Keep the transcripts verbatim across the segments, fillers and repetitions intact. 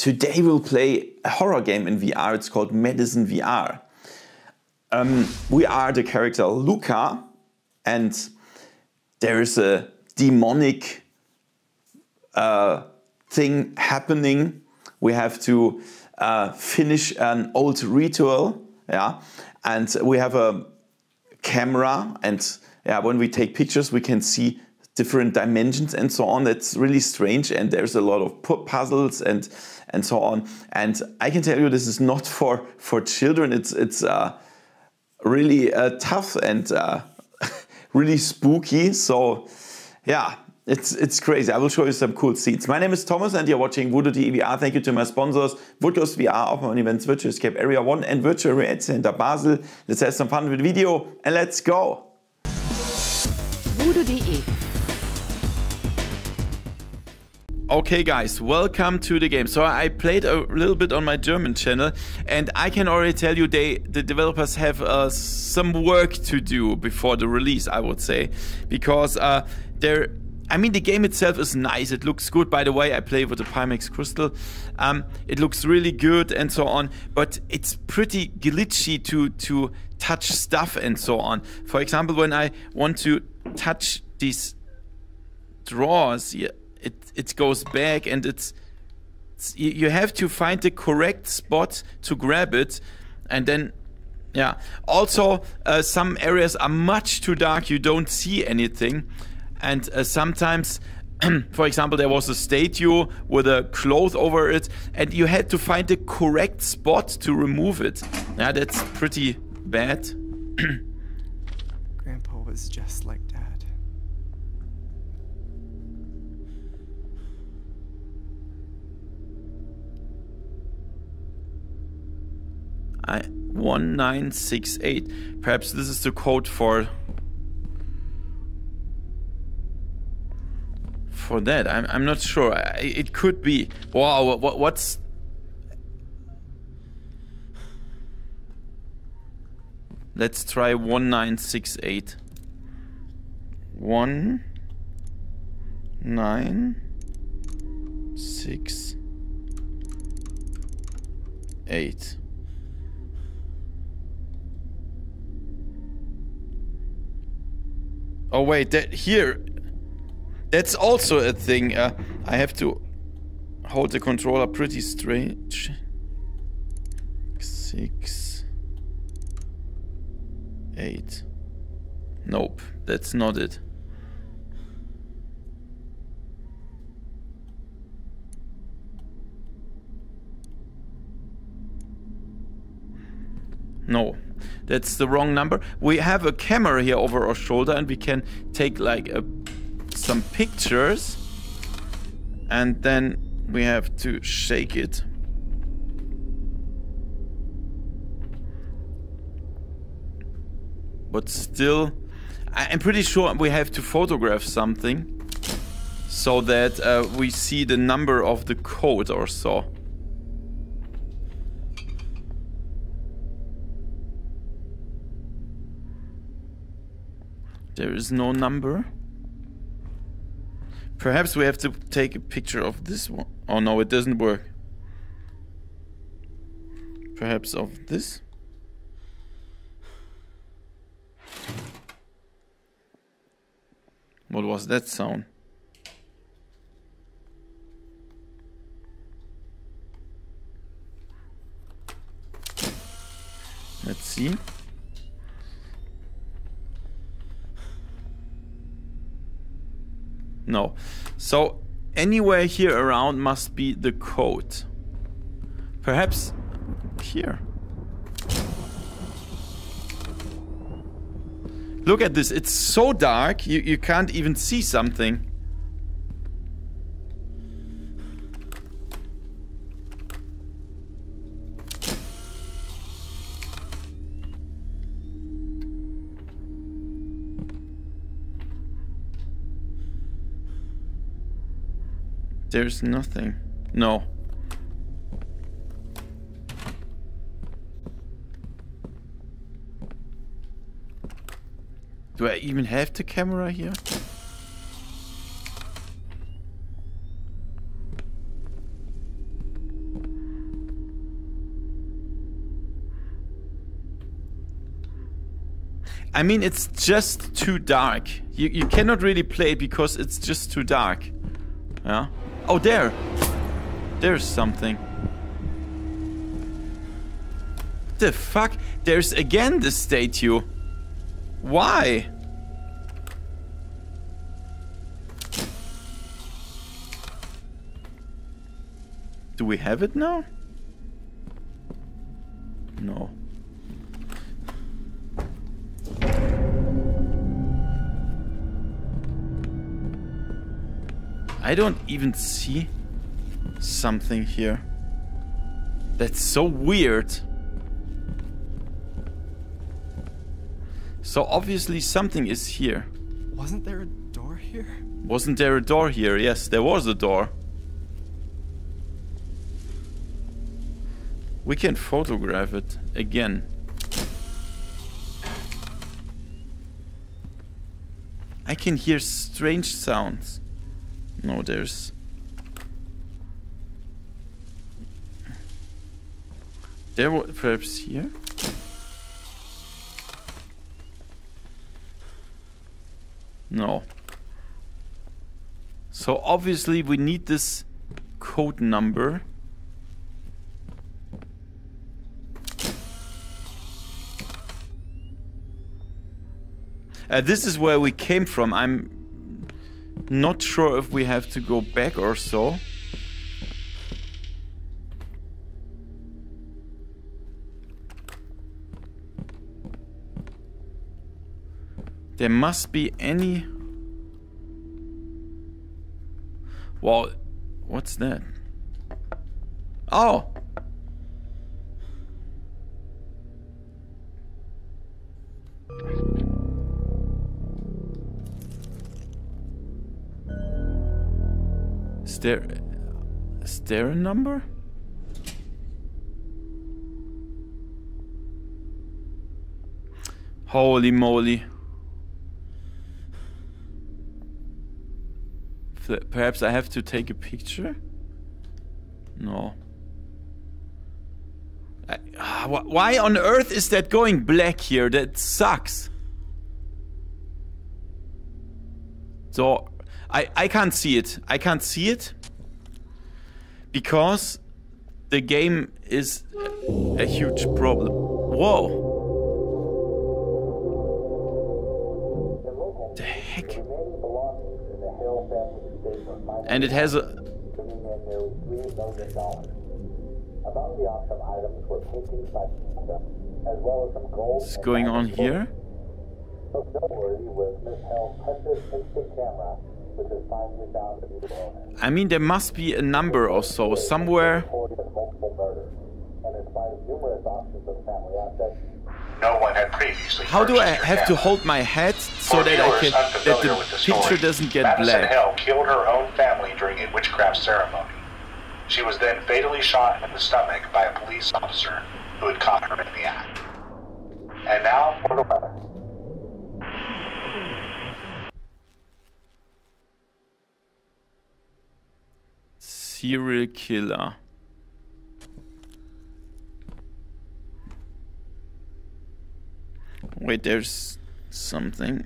Today we'll play a horror game in V R. It's called MADiSON V R. Um, we are the character Luca, and there is a demonic uh, thing happening. We have to uh, finish an old ritual, yeah, and we have a camera, and yeah, when we take pictures, we can see different dimensions and so on. That's really strange, and there's a lot of puzzles and and so on. And I can tell you, this is not for for children. It's it's uh, really uh, tough and uh, really spooky. So yeah. It's, it's crazy. I will show you some cool scenes. My name is Thomas and you're watching Voodoo dot d e V R. Thank you to my sponsors, Woodghost V R, Oppermann Events, Virtual Escape Area One, and Virtual Reality Center Basel. Let's have some fun with video and let's go! Voodoo dot d e. Okay guys, welcome to the game. So I played a little bit on my German channel and I can already tell you they, the developers have uh, some work to do before the release, I would say. Because uh, they're I mean, the game itself is nice, it looks good. By the way, I play with the Pimax Crystal. Um, it looks really good and so on, but it's pretty glitchy to, to touch stuff and so on. For example, when I want to touch these drawers, it, it goes back and it's, it's... You have to find the correct spot to grab it and then... Yeah, also uh, some areas are much too dark, you don't see anything. And uh, sometimes, for example, there was a statue with a cloth over it and you had to find the correct spot to remove it. Yeah, that's pretty bad. Grandpa was just like Dad. I one nine six eight. Perhaps this is the code for... For that, I'm, I'm not sure. I, it could be. Wow, what, what's... Let's try one nine six eight. one nine six eight. Oh wait, that here... That's also a thing. Uh, I have to hold the controller pretty straight. Six, eight. Nope, that's not it. No, that's the wrong number. We have a camera here over our shoulder, and we can take like a. Some pictures, and then we have to shake it. But still, I'm pretty sure we have to photograph something so that uh, we see the number of the code or so. There is no number. Perhaps we have to take a picture of this one. Oh no, it doesn't work. Perhaps of this? What was that sound? Let's see. No. So anywhere here around must be the code. Perhaps here. Look at this. It's so dark, you, you can't even see something. There's nothing. No. Do I even have the camera here? I mean, it's just too dark. You, you cannot really play because it's just too dark. Yeah. Oh, there. There's something. What the fuck? There's again the statue. Why? Do we have it now? No. I don't even see something here. That's so weird. So obviously something is here. Wasn't there a door here? Wasn't there a door here? Yes, there was a door. We can photograph it again. I can hear strange sounds. No, there's... There was perhaps here? No. So obviously we need this code number. Uh, this is where we came from. I'm not sure if we have to go back or so. There must be any... Well, what's that? Oh! Is there, is there a number? Holy moly. Perhaps I have to take a picture? No. I, uh, wh why on earth is that going black here? That sucks. So, I, I can't see it. I can't see it. Because the game is a, a huge problem. Whoa. And it has a... What's going on here? I mean, there must be a number or so somewhere. No one had previously. How do I have to hold my head so that I can, that the picture doesn't get black? Hell killed her own family during a witchcraft ceremony. She was then fatally shot in the stomach by a police officer who had caught her in the act. And now for the weather. Serial killer. Wait, there's something.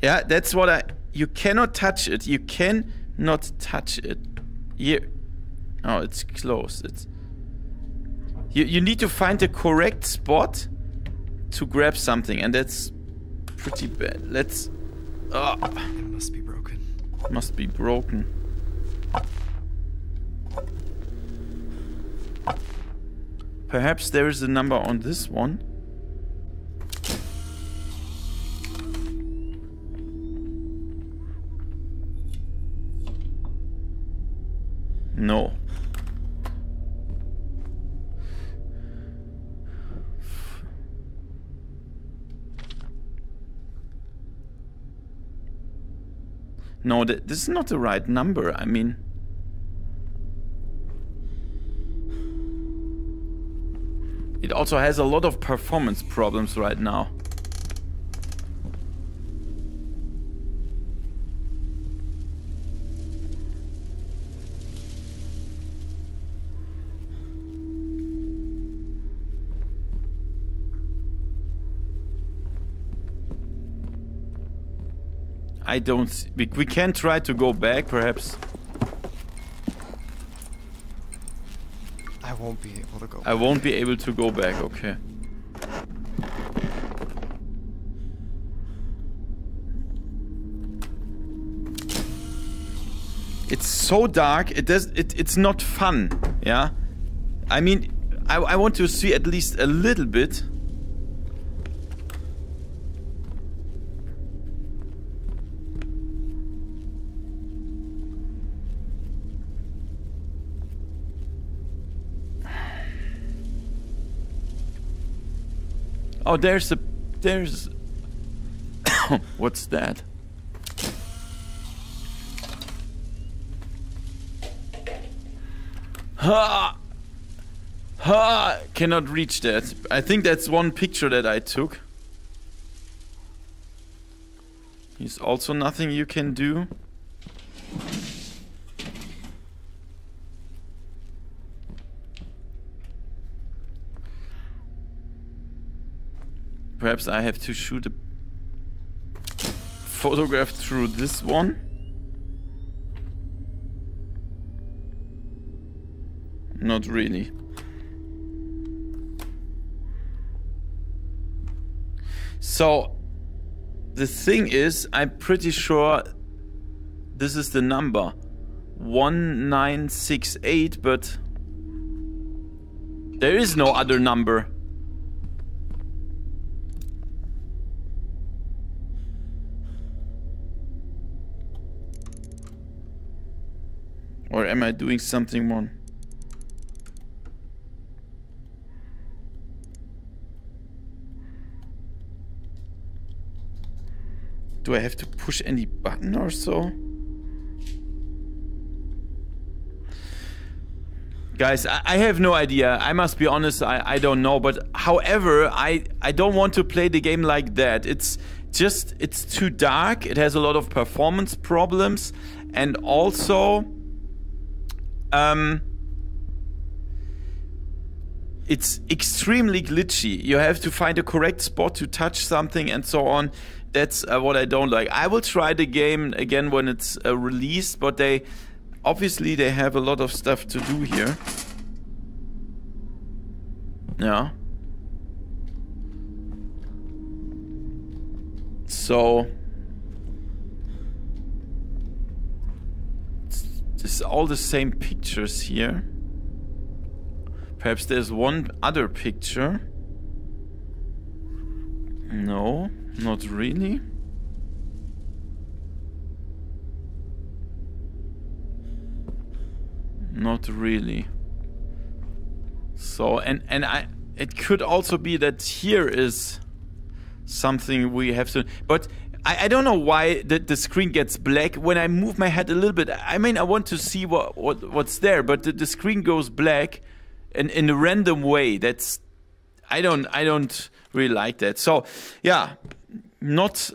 Yeah, that's what I... You cannot touch it. You can not touch it. Here. Oh, it's closed. It's... You, you need to find the correct spot to grab something, and that's pretty bad. Let's... Oh. It must be broken. Must be broken. Perhaps there is a number on this one. No. No, th this is not the right number, I mean. It also has a lot of performance problems right now. I don't... See. We, we can try to go back, perhaps. I won't be able to go back. I won't be able to go back, okay. It's so dark, it does, it, it's not fun, yeah? I mean, I, I want to see at least a little bit. Oh, there's a... there's... What's that? Ha! Ha! Cannot reach that. I think that's one picture that I took. There's also nothing you can do. Perhaps I have to shoot a photograph through this one. Not really. So, the thing is, I'm pretty sure this is the number one nine six eight, but there is no other number. Or am I doing something wrong? Do I have to push any button or so? Guys, I, I have no idea. I must be honest, I, I don't know. But however, I, I don't want to play the game like that. It's just, it's too dark. It has a lot of performance problems. And also, um, it's extremely glitchy. You have to find a correct spot to touch something and so on. That's uh, what I don't like. I will try the game again when it's uh, released, but they obviously they have a lot of stuff to do here. Yeah. So it's, it's all the same pictures here. Perhaps there's one other picture. No. Not really. Not really. So and and I it could also be that here is something we have to, but I, I don't know why the, the screen gets black when I move my head a little bit. I mean, I want to see what what what's there, but the, the screen goes black and in a random way. That's I don't I don't really like that. So yeah, not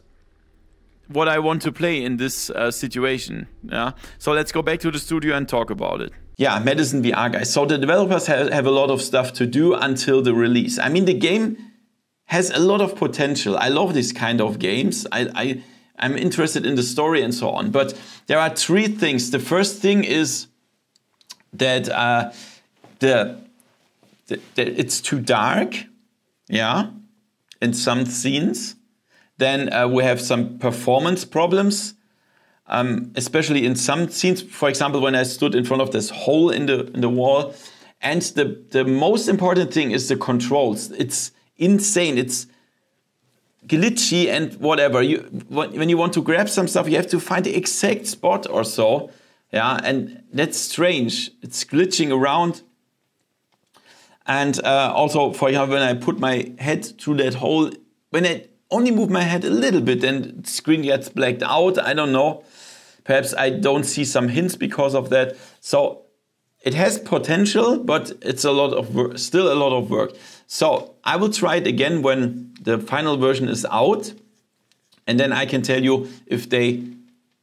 what I want to play in this uh, situation. Yeah. So let's go back to the studio and talk about it. Yeah, MADiSON V R, guys. So the developers have, have a lot of stuff to do until the release. I mean, the game has a lot of potential. I love these kind of games. I, I, I'm interested in the story and so on. But there are three things. The first thing is that uh, the, the, the it's too dark. Yeah. In some scenes. Then uh, we have some performance problems, um, especially in some scenes. For example, when I stood in front of this hole in the in the wall. And the, the most important thing is the controls. It's insane. It's glitchy and whatever. You when you want to grab some stuff, you have to find the exact spot or so. Yeah, and that's strange. It's glitching around. And uh, also, for example, when I put my head through that hole, when I only move my head a little bit and the screen gets blacked out. I don't know. Perhaps I don't see some hints because of that. So it has potential, but it's a lot of work, still a lot of work. So I will try it again when the final version is out. And then I can tell you if they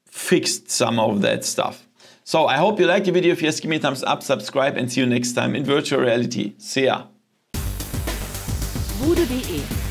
fixed some of that stuff. So I hope you liked the video. If yes, give me a thumbs up, subscribe, and see you next time in virtual reality. See ya. Voodoo dot D E